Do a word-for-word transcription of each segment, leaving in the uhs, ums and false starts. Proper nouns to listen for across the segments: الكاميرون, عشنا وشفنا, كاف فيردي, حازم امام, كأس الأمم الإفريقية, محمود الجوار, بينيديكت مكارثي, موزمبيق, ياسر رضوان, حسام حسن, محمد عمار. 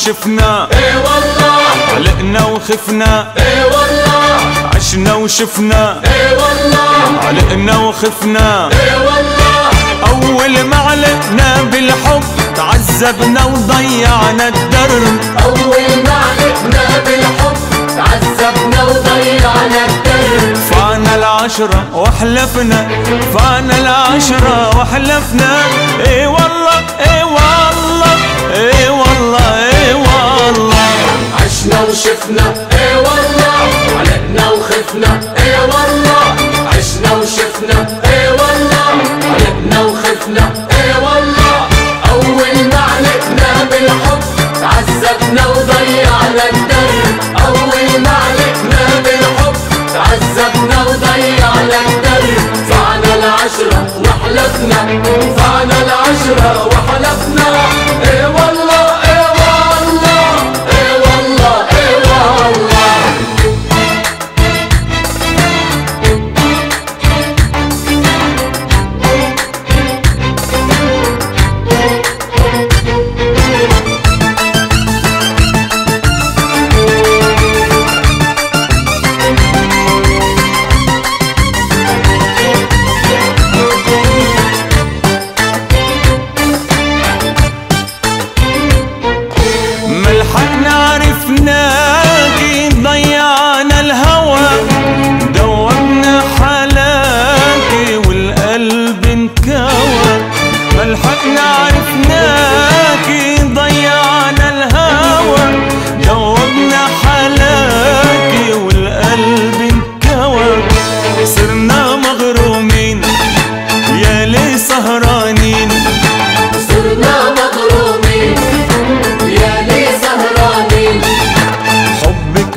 وشفنا، اي والله علقنا وخفنا، اي والله عشنا وشفنا، اي والله علقنا وخفنا، اي والله أول ما علقنا بالحب تعذبنا وضيعنا الدرب، أول ما علقنا بالحب تعذبنا وضيعنا الدرب، فعنا العشرة وحلفنا، فعنا العشرة وحلفنا، اي والله اي والله اي والله اي والله عشنا وشفنا، اي والله علقنا وخفنا، اي والله عشنا وشفنا، اي والله علقنا وخفنا، اي والله أول ما علقنا بالحب تعذبنا وضيعنا الدرب، أول ما علقنا بالحب تعذبنا وضيعنا الدرب، فعنا العشرة وحلفنا، فعنا العشرة وحلفنا، اي والله اي والله اي والله اي والله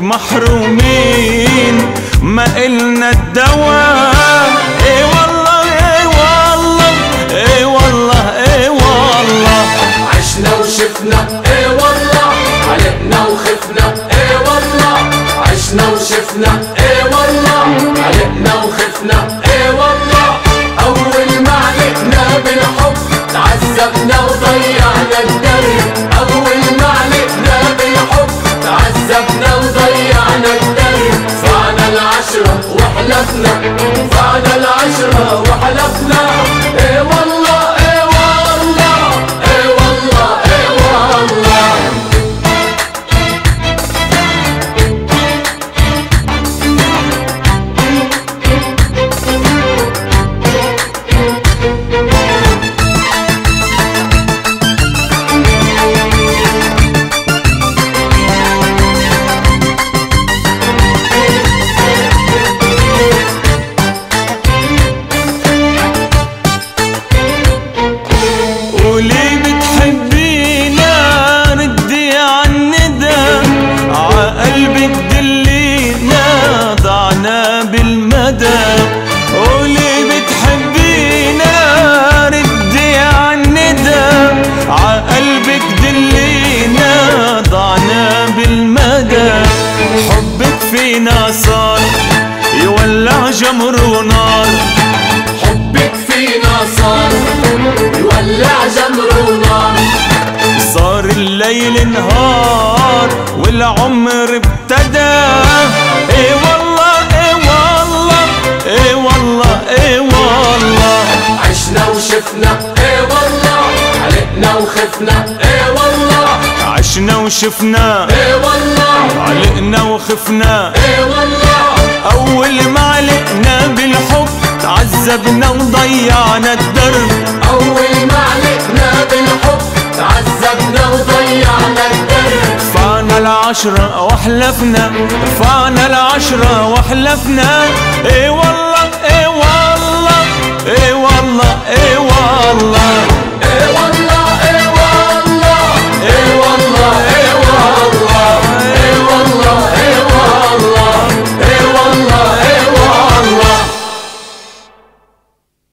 محرومين ما إلنا الدواء، اي والله اي والله اي والله اي والله عشنا وشفنا، اي والله علقنا وخفنا، اي والله عشنا وشفنا، اي والله علقنا وخفنا، اي والله أول ما علقنا بالحب تعذبنا وضيعنا الدرب، أول ما علقنا بالحب تعذبنا وحلفنا، فعنا العشرة وحلفنا، اي والله اي والله اي والله اي والله يولع جمر ونار، حبك فينا صار يولع جمر ونار، صار الليل نهار والعمر ابتدى، اي والله اي والله اي والله اي والله عشنا وشفنا، اي والله علقنا وخفنا، اي والله عشنا وشفنا، اي والله علقنا وخفنا، اي والله أول ما علقنا بالحب تعذبنا وضيعنا الدرب، أول ما علقنا بالحب تعذبنا وضيعنا الدرب، رفعنا العشرة وحلفنا، رفعنا العشرة وحلفنا، اي والله